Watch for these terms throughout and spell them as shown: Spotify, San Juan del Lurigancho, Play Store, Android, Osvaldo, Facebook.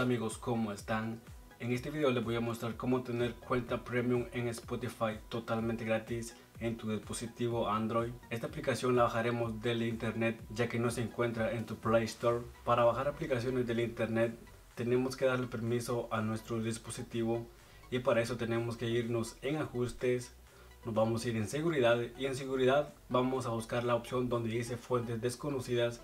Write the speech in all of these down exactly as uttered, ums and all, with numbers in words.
Amigos, ¿cómo están? En este video les voy a mostrar cómo tener cuenta premium en Spotify totalmente gratis en tu dispositivo Android. Esta aplicación la bajaremos del internet ya que no se encuentra en tu Play Store. Para bajar aplicaciones del internet tenemos que darle permiso a nuestro dispositivo y para eso tenemos que irnos en ajustes, nos vamos a ir en seguridad y en seguridad vamos a buscar la opción donde dice fuentes desconocidas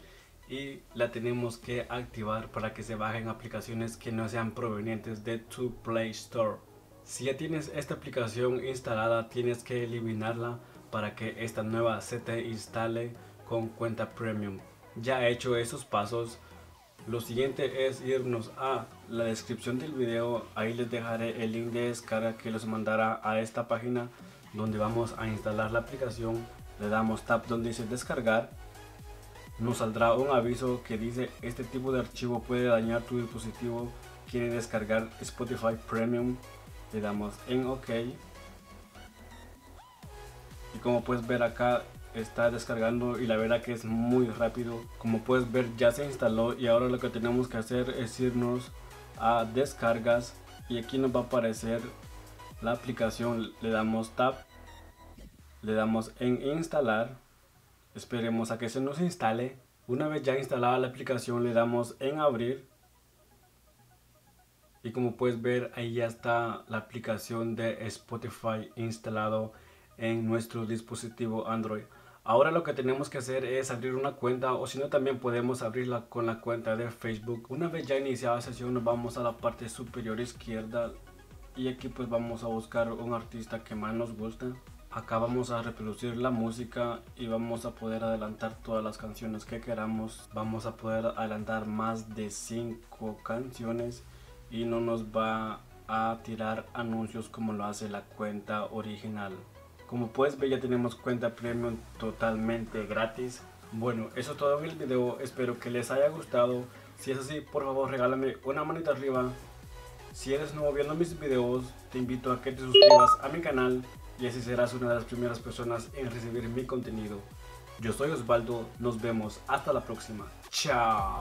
y la tenemos que activar para que se bajen aplicaciones que no sean provenientes de tu Play Store. Si ya tienes esta aplicación instalada, tienes que eliminarla para que esta nueva se te instale con cuenta premium. Ya he hecho esos pasos, lo siguiente es irnos a la descripción del video. Ahí les dejaré el link de descarga que los mandará a esta página donde vamos a instalar la aplicación. Le damos tap donde dice descargar. Nos saldrá un aviso que dice: este tipo de archivo puede dañar tu dispositivo, quiere descargar Spotify Premium. Le damos en OK y como puedes ver acá está descargando y la verdad que es muy rápido. Como puedes ver ya se instaló y ahora lo que tenemos que hacer es irnos a descargas y aquí nos va a aparecer la aplicación. Le damos tap, le damos en instalar. Esperemos a que se nos instale. Una vez ya instalada la aplicación le damos en abrir. Y como puedes ver ahí ya está la aplicación de Spotify instalado en nuestro dispositivo Android. Ahora lo que tenemos que hacer es abrir una cuenta o si no también podemos abrirla con la cuenta de Facebook. Una vez ya iniciada la sesión nos vamos a la parte superior izquierda y aquí pues vamos a buscar un artista que más nos gusta. Acá vamos a reproducir la música y vamos a poder adelantar todas las canciones que queramos. Vamos a poder adelantar más de cinco canciones y no nos va a tirar anuncios como lo hace la cuenta original. Como puedes ver ya tenemos cuenta premium totalmente gratis. Bueno, eso es todo en el video, espero que les haya gustado. Si es así, por favor regálame una manita arriba. Si eres nuevo viendo mis videos, te invito a que te suscribas a mi canal y así serás una de las primeras personas en recibir mi contenido. Yo soy Osvaldo, nos vemos hasta la próxima. Chao.